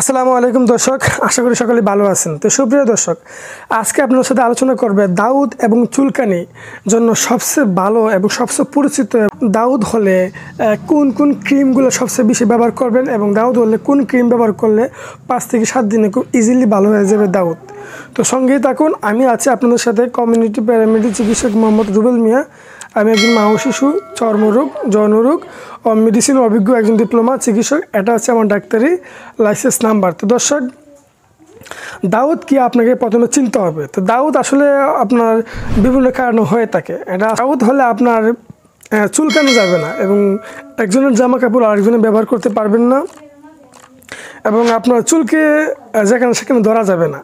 আসসালামু আলাইকুম দর্শক, আশা করি সকলে ভালো আছেন। তো সুপ্রিয় দর্শক, আজকে আপনার সাথে আলোচনা করবে দাউদ এবং চুলকানি জন্য সবচেয়ে ভালো এবং সবচেয়ে পরিচিত দাউদ হলে কোন কোন ক্রিমগুলো সবচেয়ে বেশি ব্যবহার করবেন এবং দাউদ হলে কোন ক্রিম ব্যবহার করলে 5 থেকে 7 দিনে খুব ইজিলি ভালো হয়ে যাবে দাউদ। তো সঙ্গেই থাকুন, আমি আছি আপনাদের সাথে কমিউনিটি প্যারামেডিক চিকিৎসক মোহাম্মদ রুবেল মিয়া। আমি একজন মা ও শিশু, চর্মরোগ, যৌনরোগ ও মেডিসিন অভিজ্ঞ একজন ডিপ্লোমা চিকিৎসক। এটা হচ্ছে আমার ডাক্তারি লাইসেন্স নাম্বার। তো দর্শক, দাউদ কি আপনাকে প্রথমে চিনতে হবে। তো দাউদ আসলে আপনার বিভিন্ন কারণে হয়ে থাকে। এটা দাউদ হলে আপনার চুলকানো যাবে না এবং একজনের জামা কাপড় আরেকজনে ব্যবহার করতে পারবেন না এবং আপনার চুলকে যেখানে সেখানে ধরা যাবে না।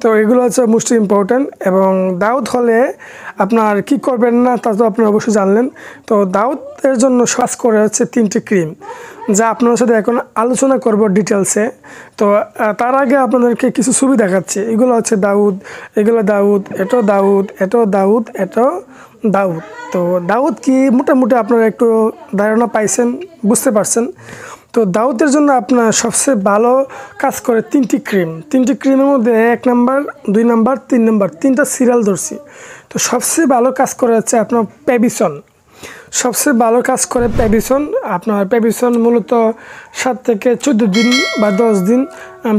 তো এগুলো হচ্ছে মোস্ট ইম্পর্ট্যান্ট। এবং দাউদ হলে আপনার কি করবেন না তা তো আপনারা অবশ্যই জানলেন। তো দাউদের জন্য সার্চ করে হচ্ছে 3টি ক্রিম, যা আপনার সাথে এখন আলোচনা করব ডিটেলসে। তো তার আগে আপনাদেরকে কিছু ছবি দেখাচ্ছি। এগুলো হচ্ছে দাউদ, এগুলো দাউদ, এটা দাউদ, এটা দাউদ, এটা দাউদ। তো দাউদ কি মোটামুটি আপনারা একটু ধারণা পাইছেন, বুঝতে পারছেন। তো দাউদের জন্য আপনার সবচেয়ে ভালো কাজ করে 3টি ক্রিমের মধ্যে 1 নাম্বার 2 নাম্বার 3 নাম্বার, 3টা সিরিয়াল ধরছি। তো সবচেয়ে ভালো কাজ করে হচ্ছে আপনার প্যাভিসন। সবচেয়ে ভালো কাজ করে প্যাভিসন। আপনার প্যাভিসন মূলত 7 থেকে 14 দিন বা 10 দিন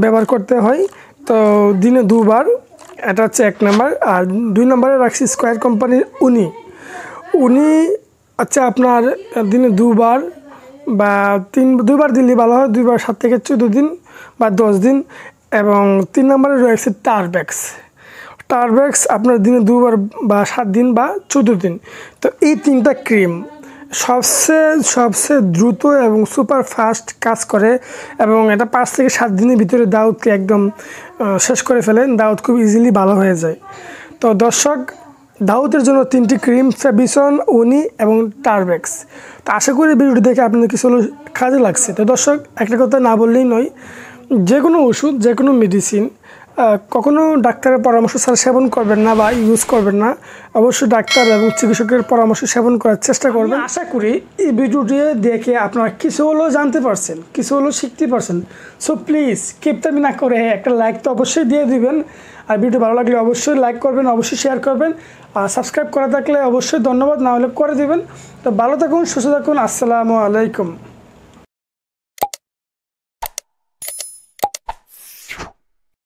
ব্যবহার করতে হয়। তো দিনে 2 বার। এটা হচ্ছে 1 নাম্বার। আর 2 নাম্বারে রাখছি স্কয়ার কোম্পানির উনি হচ্ছে আপনার দিনে 2 বার বা 2 বার দিলে ভালো হয়। 2 বার 7 থেকে 14 দিন বা 10 দিন। এবং 3 নম্বরে রয়েছে টারব্যাক্স। টারব্যাক্স আপনার দিনে 2 বার বা 7 দিন বা 14 দিন। তো এই 3টা ক্রিম সবচেয়ে দ্রুত এবং সুপার ফাস্ট কাজ করে এবং এটা 5 থেকে 7 দিনের ভিতরে দাউদকে একদম শেষ করে ফেলেন। দাউদ খুব ইজিলি ভালো হয়ে যায়। তো দর্শক, দাউদের জন্য 3টি ক্রিম, ফেভিসন, উনি এবং টারব্যাক্স। তো আশা করি ভিডিওটি দেখে আপনাদের কিছু কাজে লাগছে। তো দর্শক, একটা কথা না বললেই নয়, যে কোনো ওষুধ, যে কোনো মেডিসিন কখনও ডাক্তারের পরামর্শ ছাড়া সেবন করবেন না বা ইউজ করবেন না। অবশ্যই ডাক্তার এবং চিকিৎসকের পরামর্শ সেবন করার চেষ্টা করবেন। আশা করি এই ভিডিওটি দেখে আপনারা কিছু হলেও জানতে পারছেন, কিছু হলেও শিখতে পারছেন। সো প্লিজ কিপটামি না করে একটা লাইক তো অবশ্যই দিয়ে দিবেন। আর ভিডিও ভালো লাগলে অবশ্যই লাইক করবেন, অবশ্যই শেয়ার করবেন। আর সাবস্ক্রাইব করা থাকলে অবশ্যই ধন্যবাদ, না হলে করে দেবেন। তো ভালো থাকুন, সুস্থ থাকুন। আসসালামু আলাইকুম।